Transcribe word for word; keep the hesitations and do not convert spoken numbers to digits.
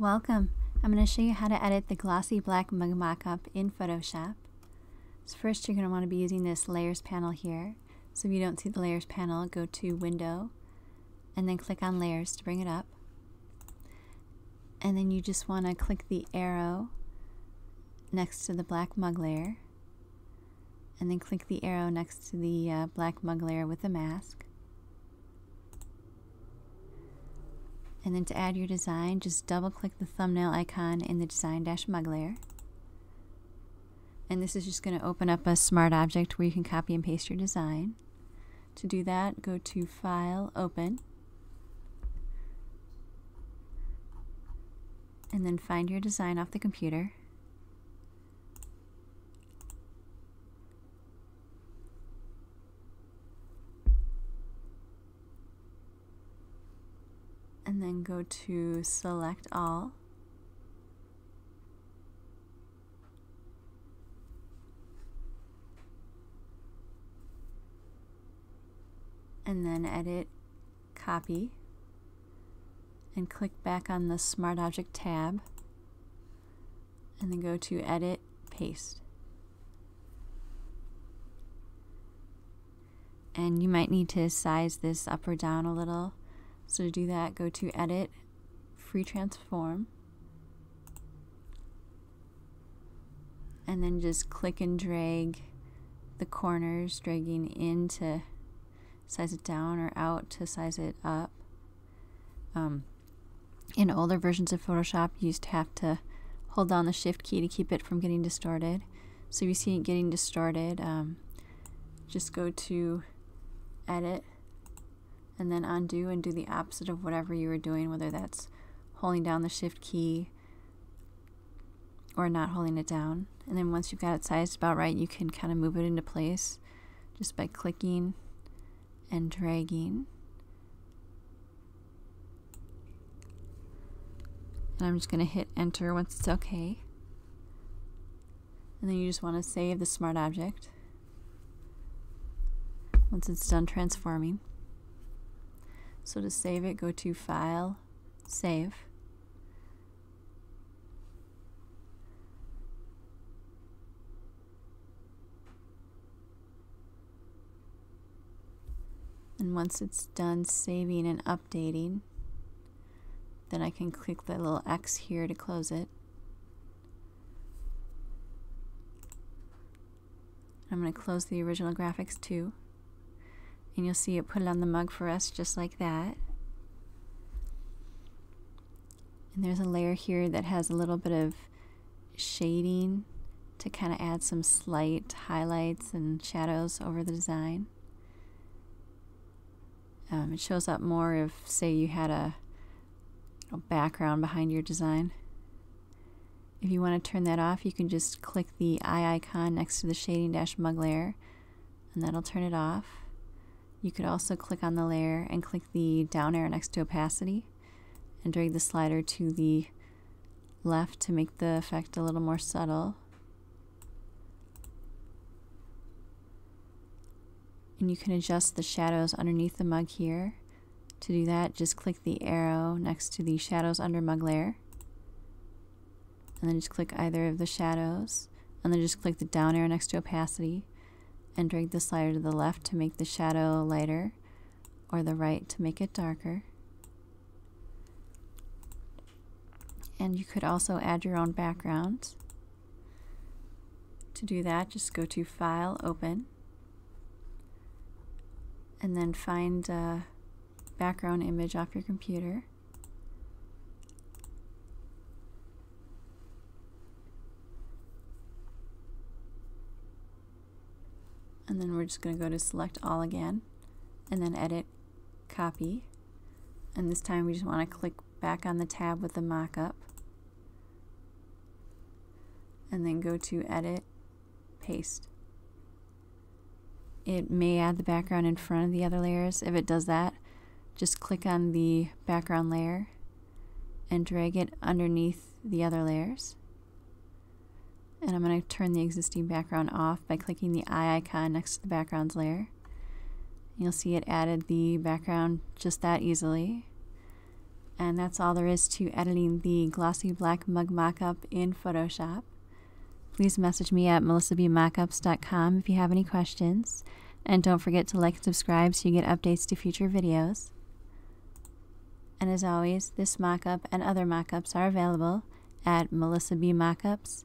Welcome! I'm going to show you how to edit the glossy black mug mock-up in Photoshop. So first you're going to want to be using this layers panel here. So if you don't see the layers panel, go to Window and then click on Layers to bring it up. And then you just want to click the arrow next to the black mug layer and then click the arrow next to the uh, black mug layer with the mask. And then to add your design, just double click the thumbnail icon in the design dash mug layer. And this is just going to open up a smart object where you can copy and paste your design. To do that, go to File, Open, and then find your design off the computer. And then go to Select All. And then edit, copy, and click back on the Smart Object tab. And then go to Edit, Paste. And you might need to size this up or down a little. So to do that, go to Edit, Free Transform, and then just click and drag the corners, dragging in to size it down or out to size it up. Um, in older versions of Photoshop, you used to have to hold down the Shift key to keep it from getting distorted. So if you see it getting distorted, um, just go to Edit, and then undo and do the opposite of whatever you were doing, whether that's holding down the Shift key or not holding it down. And then once you've got it sized about right, you can kind of move it into place just by clicking and dragging. And I'm just going to hit enter once it's okay. And then you just want to save the smart object once it's done transforming. So to save it, go to File, Save. And once it's done saving and updating, then I can click the little X here to close it. I'm going to close the original graphics too. And you'll see it put it on the mug for us just like that. And there's a layer here that has a little bit of shading to kind of add some slight highlights and shadows over the design. Um, it shows up more if, say, you had a, a background behind your design. If you want to turn that off, you can just click the eye icon next to the shading dash mug layer, and that'll turn it off. You could also click on the layer and click the down arrow next to opacity and drag the slider to the left to make the effect a little more subtle. And you can adjust the shadows underneath the mug here. To do that, just click the arrow next to the shadows under mug layer and then just click either of the shadows and then just click the down arrow next to opacity and drag the slider to the left to make the shadow lighter or the right to make it darker. And you could also add your own background. To do that, just go to File, Open, and then find a background image off your computer. And then we're just going to go to Select All again, and then Edit, Copy. And this time we just want to click back on the tab with the mock-up, and then go to Edit, Paste. It may add the background in front of the other layers. If it does that, just click on the background layer and drag it underneath the other layers. And I'm going to turn the existing background off by clicking the eye icon next to the backgrounds layer. You'll see it added the background just that easily. And that's all there is to editing the glossy black mug mockup in Photoshop. Please message me at melissa b mockups dot com if you have any questions. And don't forget to like and subscribe so you get updates to future videos. And as always, this mockup and other mockups are available at melissa b mockups